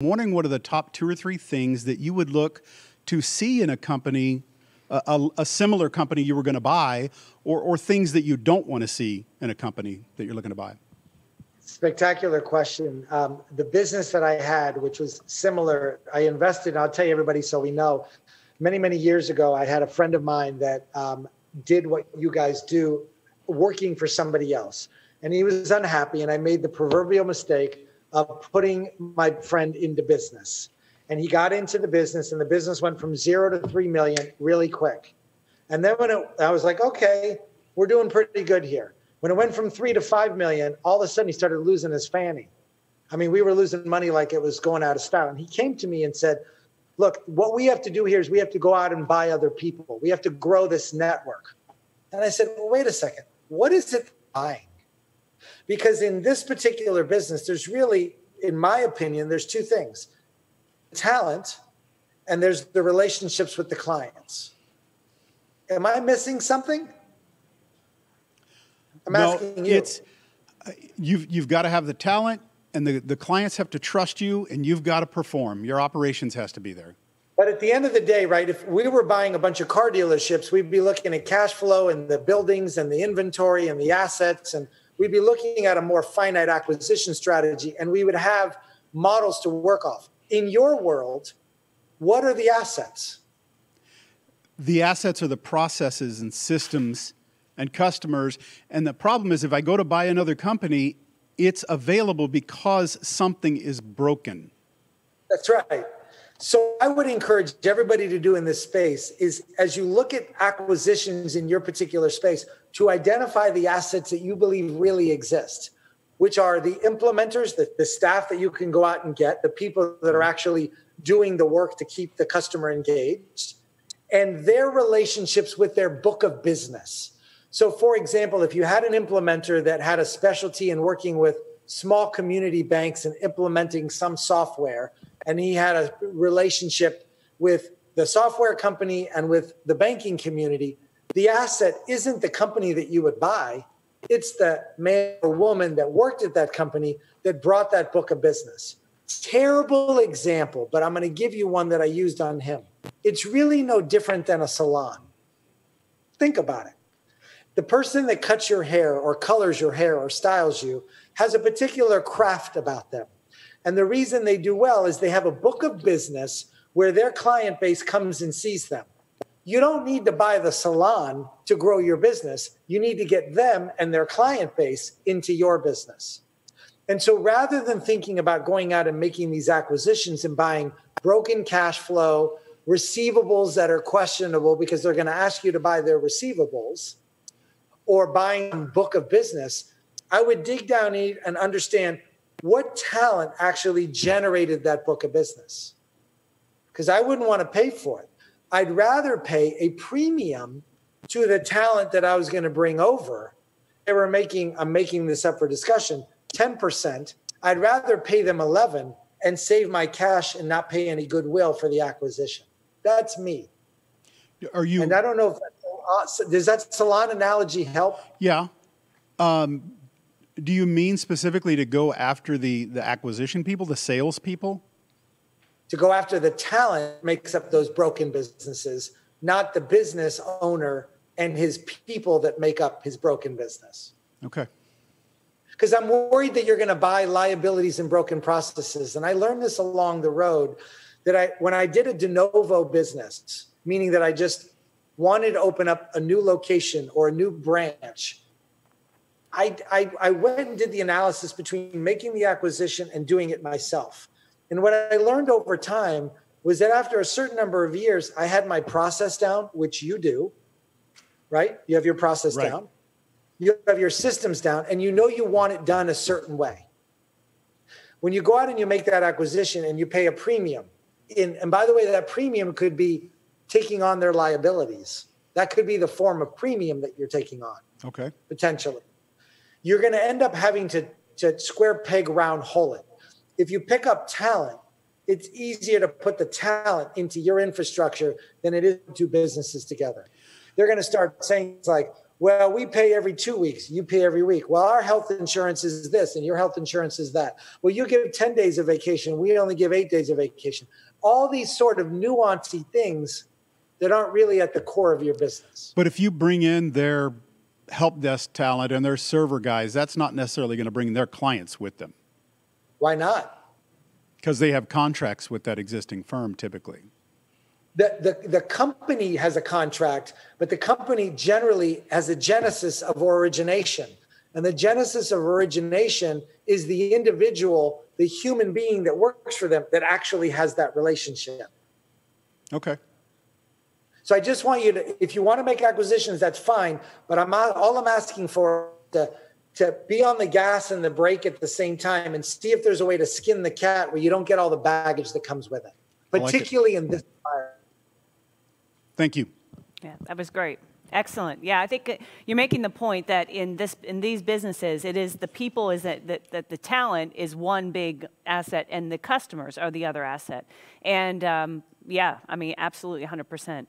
I'm wondering what are the top 2 or 3 things that you would look to see in a company, a similar company you were going to buy, or things that you don't want to see in a company that you're looking to buy? Spectacular question. The business that I had, which was similar, I invested, and I'll tell you everybody so we know, many, many years ago, I had a friend of mine that did what you guys do, working for somebody else. And he was unhappy, and I made the proverbial mistake of putting my friend into business. And he got into the business, and the business went from 0 to $3 million really quick. And then when I was like, okay, we're doing pretty good here. When it went from 3 to $5 million, all of a sudden he started losing his fanny. I mean, we were losing money like it was going out of style. And he came to me and said, look, what we have to do here is we have to go out and buy other people. We have to grow this network. And I said, well, wait a second, what is it buying? Because in this particular business, there's really, in my opinion, there's 2 things: talent, and there's the relationships with the clients. Am I missing something? I'm asking you. You've got to have the talent, and the clients have to trust you, and you've got to perform. Your operations has to be there. But at the end of the day, right, if we were buying a bunch of car dealerships, we'd be looking at cash flow and the buildings and the inventory and the assets, and we'd be looking at a more finite acquisition strategy, and we would have models to work off. In your world, what are the assets? The assets are the processes and systems and customers. And the problem is, if I go to buy another company, it's available because something is broken. That's right. So I would encourage everybody to do in this space is, as you look at acquisitions in your particular space, to identify the assets that you believe really exist, which are the implementers, the staff that you can go out and get, the people that are actually doing the work to keep the customer engaged, and their relationships with their book of business. So, for example, if you had an implementer that had a specialty in working with small community banks and implementing some software, and he had a relationship with the software company and with the banking community, the asset isn't the company that you would buy. It's the man or woman that worked at that company that brought that book of business. Terrible example, but I'm going to give you one that I used on him. It's really no different than a salon. Think about it. The person that cuts your hair or colors your hair or styles you has a particular craft about them. And the reason they do well is they have a book of business where their client base comes and sees them. You don't need to buy the salon to grow your business. You need to get them and their client base into your business. And so rather than thinking about going out and making these acquisitions and buying broken cash flow, receivables that are questionable because they're going to ask you to buy their receivables, or buying a book of business, I would dig down and understand what talent actually generated that book of business, because I wouldn't want to pay for it. I'd rather pay a premium to the talent that I was going to bring over. They were making, I'm making this up for discussion, 10%. I'd rather pay them 11 and save my cash and not pay any goodwill for the acquisition. That's me. Are you? And I don't know if that's awesome. Does that salon analogy help? Yeah. Do you mean specifically to go after the acquisition people, the sales people? To go after the talent makes up those broken businesses, not the business owner and his people that make up his broken business. Okay. Because I'm worried that you're going to buy liabilities and broken processes. And I learned this along the road that when I did a de novo business, meaning that I just wanted to open up a new location or a new branch, I went and did the analysis between making the acquisition and doing it myself. And what I learned over time was that after a certain number of years, I had my process down, which you do, right? You have your process down. You have your systems down, and you know you want it done a certain way. When you go out and you make that acquisition and you pay a premium, and by the way, that premium could be taking on their liabilities. That could be the form of premium that you're taking on, okay, potentially. You're going to end up having to square peg round hole it. If you pick up talent, it's easier to put the talent into your infrastructure than it is to do businesses together. They're going to start saying, it's like, Well, we pay every 2 weeks. You pay every week. Well, our health insurance is this and your health insurance is that. Well, you give 10 days of vacation. We only give 8 days of vacation. All these sort of nuancy things that aren't really at the core of your business. But if you bring in their help desk talent and their server guys, that's not necessarily going to bring their clients with them. Why not? Because they have contracts with that existing firm typically. The company has a contract, but the company generally has a genesis of origination. And the genesis of origination is the individual, the human being that works for them that actually has that relationship. Okay. So I just want you to, if you want to make acquisitions, that's fine. But all I'm asking for to be on the gas and the brake at the same time and see if there's a way to skin the cat where you don't get all the baggage that comes with it, particularly in this environment. Thank you. Yeah, that was great. Excellent. Yeah, I think you're making the point that in these businesses, it is the people that the talent is one big asset and the customers are the other asset. And yeah, I mean, absolutely 100%.